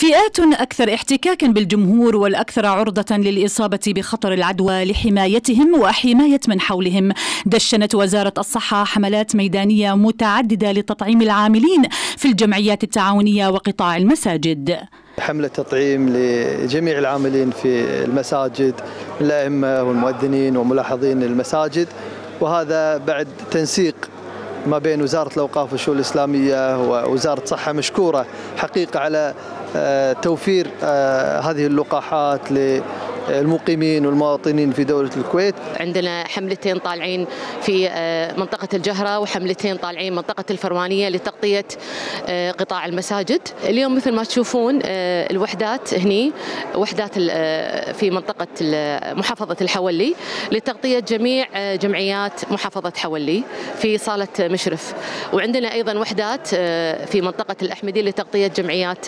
فئات أكثر احتكاكا بالجمهور والأكثر عرضة للإصابة بخطر العدوى لحمايتهم وحماية من حولهم، دشنت وزارة الصحة حملات ميدانية متعددة لتطعيم العاملين في الجمعيات التعاونية وقطاع المساجد. حملة تطعيم لجميع العاملين في المساجد، الأئمة والمؤذنين وملاحظين المساجد، وهذا بعد تنسيق ما بين وزارة الأوقاف والشؤون الإسلامية ووزارة الصحة، مشكورة حقيقة على توفير هذه اللقاحات للمقيمين والمواطنين في دولة الكويت. عندنا حملتين طالعين في منطقة الجهرة وحملتين طالعين منطقة الفرمانية لتغطية قطاع المساجد. اليوم مثل ما تشوفون الوحدات هني، وحدات في منطقة محافظة الحولي لتغطية جميع جمعيات محافظة حولي في صالة مشرف، وعندنا أيضا وحدات في منطقة الأحمدي لتغطية جمعيات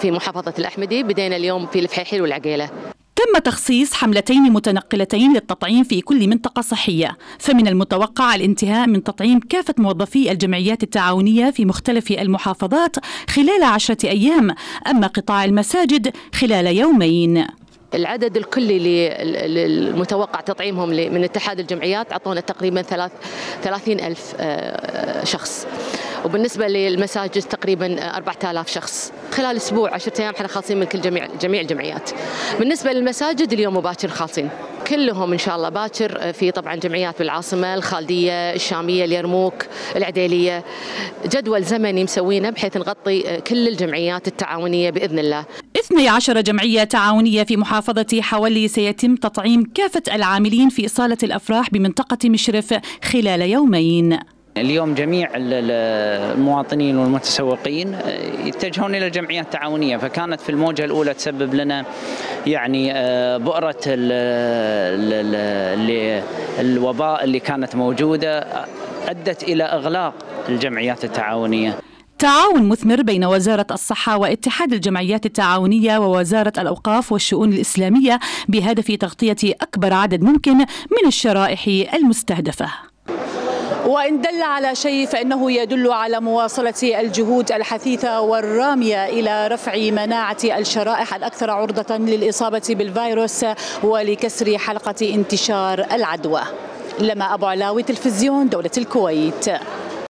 في محافظة الأحمدي. بدينا اليوم في الفحيحيل والعقيلة. تم تخصيص حملتين متنقلتين للتطعيم في كل منطقة صحية، فمن المتوقع الانتهاء من تطعيم كافة موظفي الجمعيات التعاونية في مختلف المحافظات خلال 10 أيام، أما قطاع المساجد خلال يومين. العدد الكلي المتوقع تطعيمهم من اتحاد الجمعيات أعطونا تقريبا 30,000 شخص، وبالنسبة للمساجد تقريبا 4,000 شخص. خلال أسبوع 10 أيام احنا خالصين من كل جميع الجمعيات. بالنسبة للمساجد اليوم مباشر خالصين كلهم إن شاء الله باكر، في طبعا جمعيات بالعاصمة، الخالدية، الشامية، اليرموك، العديلية. جدول زمني مسوينه بحيث نغطي كل الجمعيات التعاونية بإذن الله. 12 جمعية تعاونية في محافظة حولي سيتم تطعيم كافة العاملين في صالة الأفراح بمنطقة مشرف خلال يومين. اليوم جميع المواطنين والمتسوقين يتجهون إلى الجمعيات التعاونية، فكانت في الموجة الأولى تسبب لنا يعني بؤرة الوباء اللي كانت موجودة، أدت إلى إغلاق الجمعيات التعاونية. تعاون مثمر بين وزارة الصحة واتحاد الجمعيات التعاونية ووزارة الأوقاف والشؤون الإسلامية بهدف تغطية أكبر عدد ممكن من الشرائح المستهدفة. وإن دل على شيء فإنه يدل على مواصلة الجهود الحثيثة والرامية إلى رفع مناعة الشرائح الأكثر عرضة للإصابة بالفيروس ولكسر حلقة انتشار العدوى. لما أبو علاوي، تلفزيون دولة الكويت.